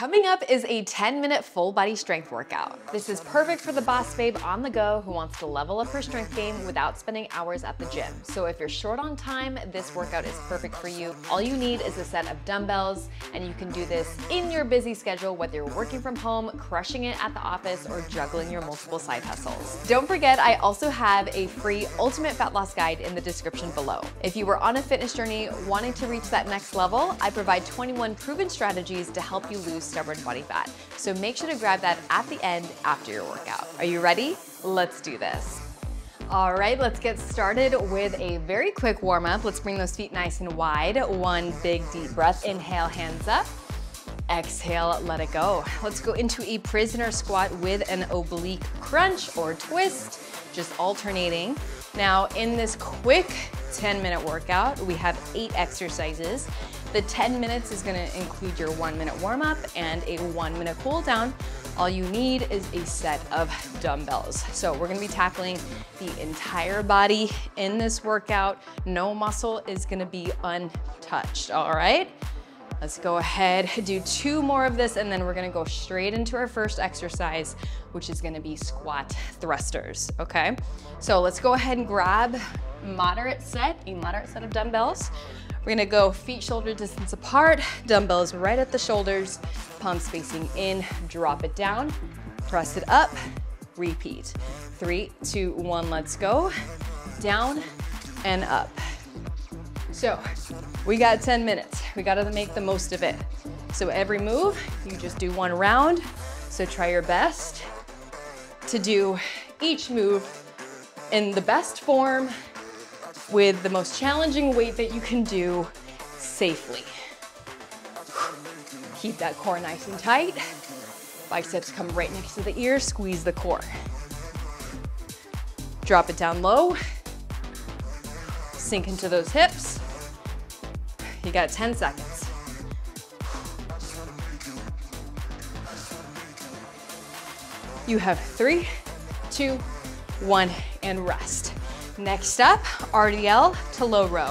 Coming up is a 10-minute full body strength workout. This is perfect for the boss babe on the go who wants to level up her strength game without spending hours at the gym. So if you're short on time, this workout is perfect for you. All you need is a set of dumbbells, and you can do this in your busy schedule, whether you're working from home, crushing it at the office, or juggling your multiple side hustles. Don't forget, I also have a free ultimate fat loss guide in the description below. If you were on a fitness journey wanting to reach that next level, I provide 21 proven strategies to help you lose stubborn body fat. So make sure to grab that at the end after your workout. Are you ready? Let's do this. All right, let's get started with a very quick warm up. Let's bring those feet nice and wide. One big deep breath. Inhale, hands up. Exhale, let it go. Let's go into a prisoner squat with an oblique crunch or twist, just alternating. Now in this quick 10-minute workout, we have 8 exercises. The 10 minutes is gonna include your 1-minute warm up and a 1-minute cool down. All you need is a set of dumbbells. So we're gonna be tackling the entire body in this workout. No muscle is gonna be untouched, all right? Let's go ahead, do 2 more of this, and then we're gonna go straight into our first exercise, which is gonna be squat thrusters, okay? So let's go ahead and grab a moderate set of dumbbells. We're gonna go feet shoulder distance apart, dumbbells right at the shoulders, palms facing in, drop it down, press it up, repeat. 3, 2, 1, let's go. Down and up. So we got 10 minutes. We gotta make the most of it. So every move, you just do 1 round. So try your best to do each move in the best form with the most challenging weight that you can do safely. Keep that core nice and tight. Biceps come right next to the ear, squeeze the core. Drop it down low. Sink into those hips. You got 10 seconds. You have 3, 2, 1, and rest. Next up, RDL to low row.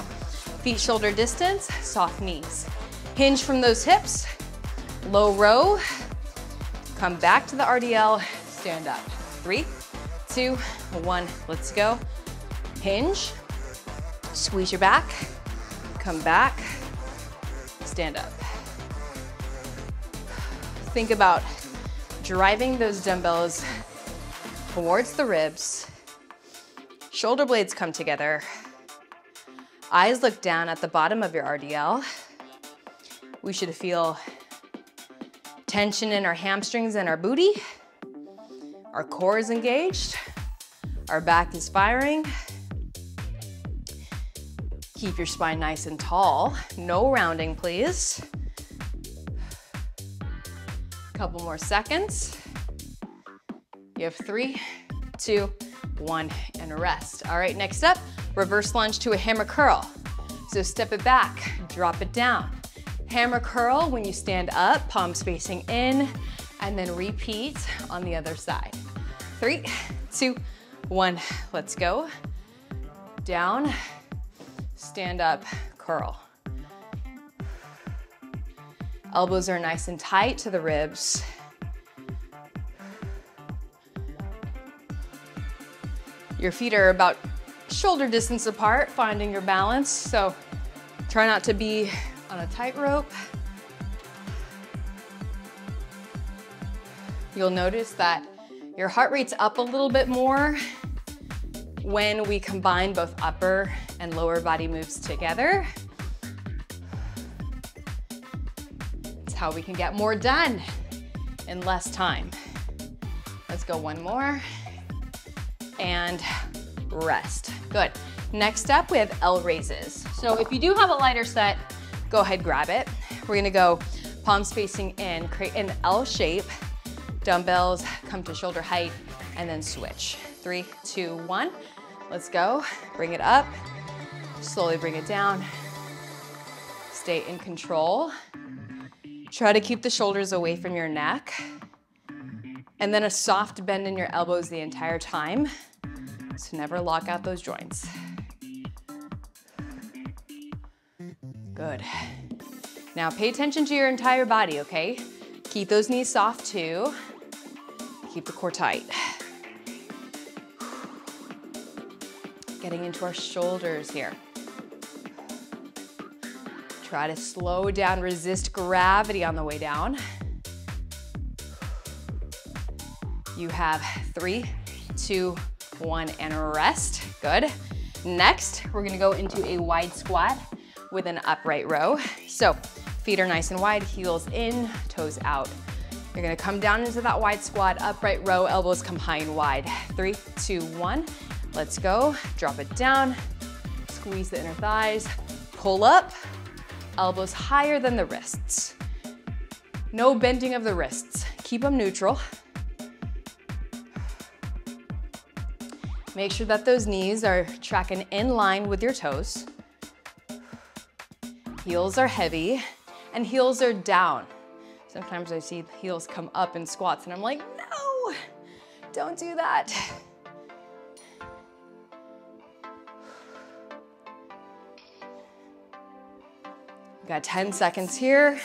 Feet shoulder distance, soft knees. Hinge from those hips, low row. Come back to the RDL, stand up. 3, 2, 1, let's go. Hinge, squeeze your back, come back. Stand up. Think about driving those dumbbells towards the ribs. Shoulder blades come together. Eyes look down at the bottom of your RDL. We should feel tension in our hamstrings and our booty. Our core is engaged. Our back is firing. Keep your spine nice and tall. No rounding, please. Couple more seconds. You have 3, 2, 1, and rest. All right, next up, reverse lunge to a hammer curl. So step it back, drop it down. Hammer curl when you stand up, palms facing in, and then repeat on the other side. 3, 2, 1, let's go. Down. Stand up, curl. Elbows are nice and tight to the ribs. Your feet are about shoulder distance apart, finding your balance. So try not to be on a tightrope. You'll notice that your heart rate's up a little bit more when we combine both upper and lower body moves together. It's how we can get more done in less time. Let's go 1 more and rest. Good. Next up, we have L raises. So if you do have a lighter set, go ahead, grab it. We're gonna go palms facing in, create an L shape. Dumbbells come to shoulder height and then switch. 3, 2, 1, let's go. Bring it up. Slowly bring it down. Stay in control. Try to keep the shoulders away from your neck. And then a soft bend in your elbows the entire time. So never lock out those joints. Good. Now pay attention to your entire body, okay? Keep those knees soft too. Keep the core tight. Getting into our shoulders here. Try to slow down, resist gravity on the way down. You have 3, 2, 1, and rest. Good. Next, we're gonna go into a wide squat with an upright row. So feet are nice and wide, heels in, toes out. You're gonna come down into that wide squat, upright row, elbows come high and wide. 3, 2, 1, let's go. Drop it down, squeeze the inner thighs, pull up, elbows higher than the wrists. No bending of the wrists, keep them neutral. Make sure that those knees are tracking in line with your toes. Heels are heavy and heels are down. Sometimes I see heels come up in squats and I'm like, no, don't do that. We've got 10 seconds here.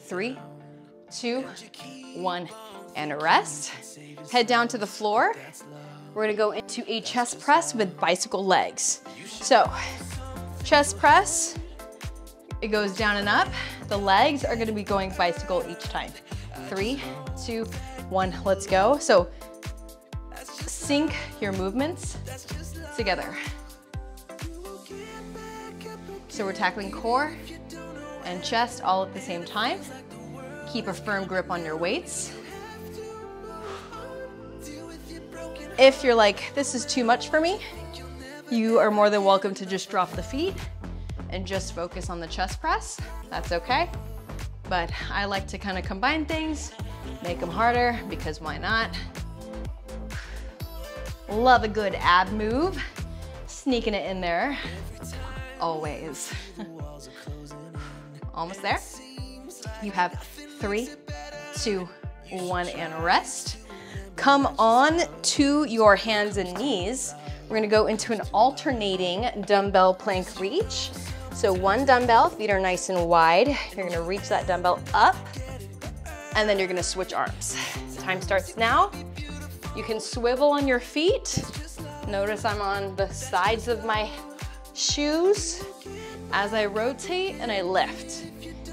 Three. 2, 1, and rest. Head down to the floor. We're gonna go into a chest press with bicycle legs. So, chest press, it goes down and up. The legs are gonna be going bicycle each time. 3, 2, 1, let's go. So, sync your movements together. So we're tackling core and chest all at the same time. Keep a firm grip on your weights. If you're like, this is too much for me, you are more than welcome to just drop the feet and just focus on the chest press. That's okay. But I like to kind of combine things, make them harder, because why not? Love a good ab move. Sneaking it in there, always. Almost there. You have 3, 2, 1, and rest. Come on to your hands and knees. We're gonna go into an alternating dumbbell plank reach. So one dumbbell, feet are nice and wide. You're gonna reach that dumbbell up, and then you're gonna switch arms. Time starts now. You can swivel on your feet. Notice I'm on the sides of my shoes as I rotate and I lift.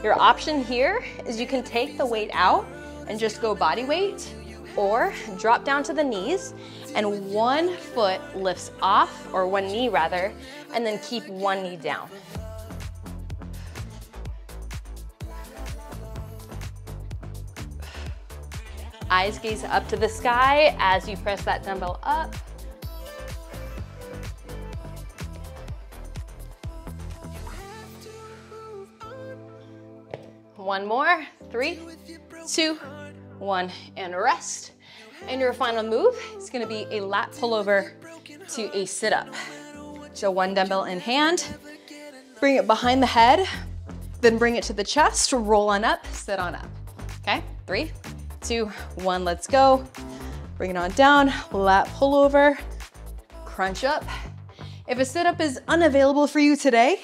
Your option here is you can take the weight out and just go body weight, or drop down to the knees and one foot lifts off, or one knee rather, and then keep one knee down. Eyes gaze up to the sky as you press that dumbbell up. One more, 3, 2, 1, and rest. And your final move is gonna be a lat pullover to a sit-up. So one dumbbell in hand, bring it behind the head, then bring it to the chest, roll on up, sit on up. Okay, 3, 2, 1, let's go. Bring it on down, lat pullover, crunch up. If a sit-up is unavailable for you today,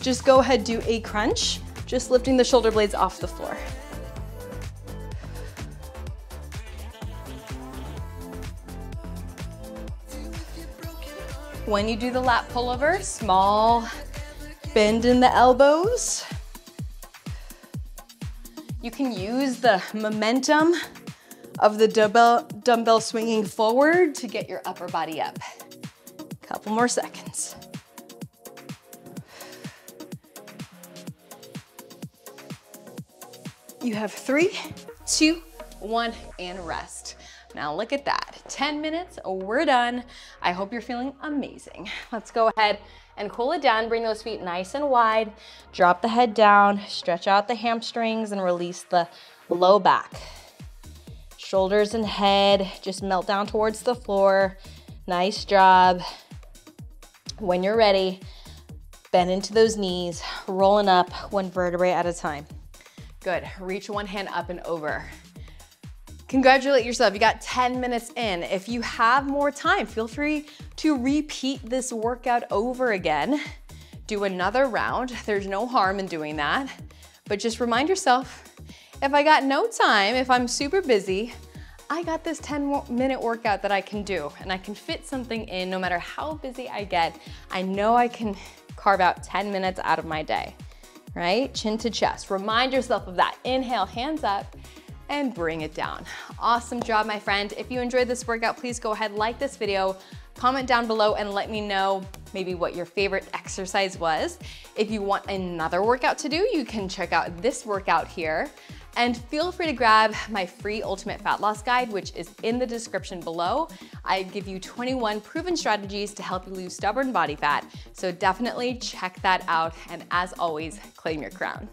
just go ahead, do a crunch. Just lifting the shoulder blades off the floor. When you do the lat pullover, small bend in the elbows. You can use the momentum of the dumbbell swinging forward to get your upper body up. Couple more seconds. You have 3, 2, 1, and rest. Now look at that, 10 minutes, we're done. I hope you're feeling amazing. Let's go ahead and cool it down. Bring those feet nice and wide, drop the head down, stretch out the hamstrings and release the low back. Shoulders and head, just melt down towards the floor. Nice job. When you're ready, bend into those knees, rolling up one vertebrae at a time. Good, reach one hand up and over. Congratulate yourself, you got 10 minutes in. If you have more time, feel free to repeat this workout over again. do another round. There's no harm in doing that, but just remind yourself, if I got no time, if I'm super busy, I got this 10-minute workout that I can do, and I can fit something in no matter how busy I get. I know I can carve out 10 minutes out of my day, right? Chin to chest, remind yourself of that. Inhale, hands up, and bring it down. Awesome job, my friend. If you enjoyed this workout, please go ahead, like this video, comment down below and let me know maybe what your favorite exercise was. If you want another workout to do, you can check out this workout here. And feel free to grab my free Ultimate Fat Loss Guide, which is in the description below. I give you 21 proven strategies to help you lose stubborn body fat. So definitely check that out. And as always, claim your crown.